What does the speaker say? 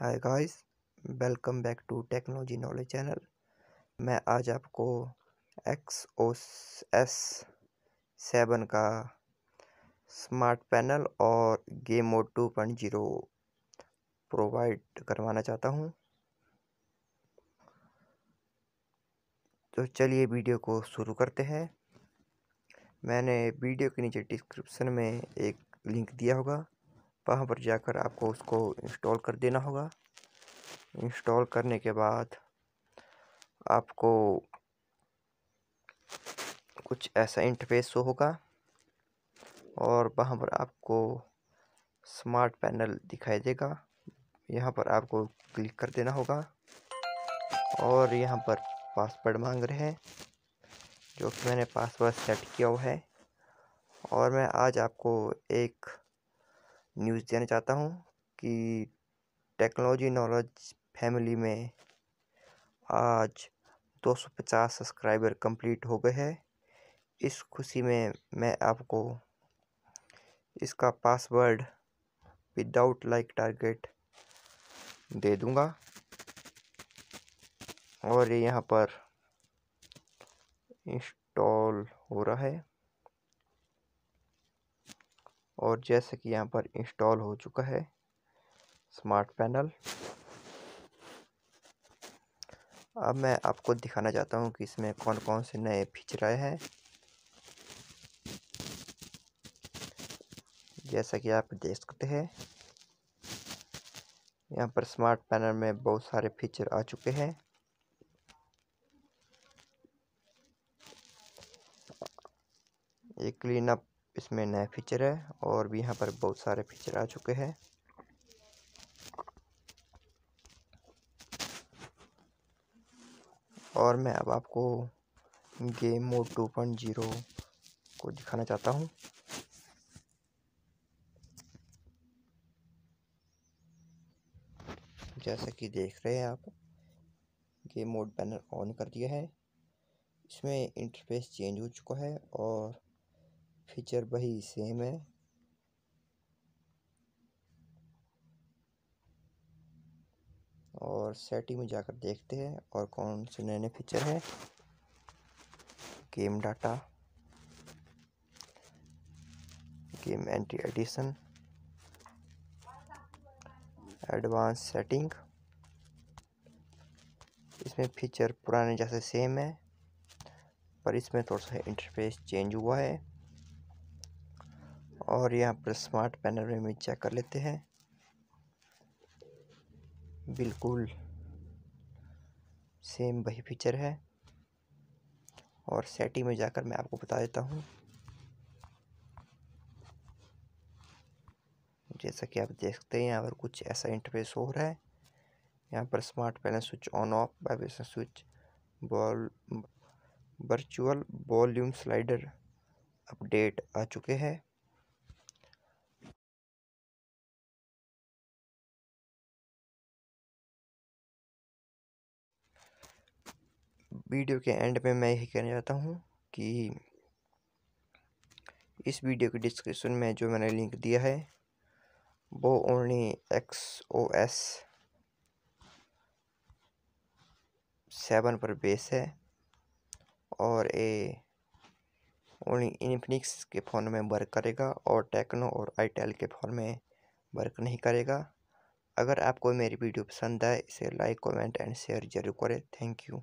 Hi guys, welcome back to technology knowledge channel. मैं आज आपको XOS 7 का स्मार्ट पैनल और गेम मोड 2.0 प्रोवाइड करवाना चाहता हूं। तो चलिए वीडियो को शुरू करते हैं। मैंने वीडियो के नीचे डिस्क्रिप्शन में एक लिंक दिया होगा, वहाँ पर जाकर आपको उसको इंस्टॉल कर देना होगा। इंस्टॉल करने के बाद आपको कुछ ऐसा इंटरफेस होगा और वहाँ पर आपको स्मार्ट पैनल दिखाई देगा। यहाँ पर आपको क्लिक कर देना होगा और यहाँ पर पासवर्ड मांग रहे हैं, जो कि मैंने पासवर्ड सेट किया हुआ है। और मैं आज आपको एक न्यूज़ देना चाहता हूं कि टेक्नोलॉजी नॉलेज फैमिली में आज 250 सब्सक्राइबर कंप्लीट हो गए हैं। इस खुशी में मैं आपको इसका पासवर्ड विदाउट लाइक टारगेट दे दूंगा। और ये यहाँ पर इंस्टॉल हो रहा है और जैसे कि यहाँ पर इंस्टॉल हो चुका है स्मार्ट पैनल। अब मैं आपको दिखाना चाहता हूँ कि इसमें कौन कौन से नए फीचर आए हैं। जैसा कि आप देख सकते हैं, यहाँ पर स्मार्ट पैनल में बहुत सारे फीचर आ चुके हैं। ये क्लीन अप इसमें नया फीचर है और भी यहाँ पर बहुत सारे फीचर आ चुके हैं। और मैं अब आपको गेम मोड 2.0 को दिखाना चाहता हूँ। जैसा कि देख रहे हैं आप, गेम मोड पैनल ऑन कर दिया है। इसमें इंटरफेस चेंज हो चुका है और फीचर वही सेम है। और सेटिंग में जाकर देखते हैं और कौन से नए नए फीचर है। Game data, game entry edition, advance setting. इसमें फीचर पुराने जैसे सेम है, पर इसमें थोड़ा सा इंटरफेस चेंज हुआ है। और यहाँ पर स्मार्ट पैनल में चेक कर लेते हैं, बिल्कुल सेम वही फीचर है। और सेटिंग में जाकर मैं आपको बता देता हूँ। जैसा कि आप देख सकते हैं, यहाँ पर कुछ ऐसा इंटरफेस हो रहा है। यहाँ पर smart panel switch on off, vibration switch, virtual volume slider update आ चुके हैं। वीडियो के एंड में मैं यही कहना चाहता हूँ कि इस वीडियो के डिस्क्रिप्शन में जो मैंने लिंक दिया है वो ओनली XOS 7 पर बेस है और ये ओनली इन्फिनिक्स के फ़ोन में वर्क करेगा और टेक्नो और आईटेल के फ़ोन में वर्क नहीं करेगा। अगर आपको मेरी वीडियो पसंद आए, इसे लाइक, कमेंट एंड शेयर जरूर करें। Thank you.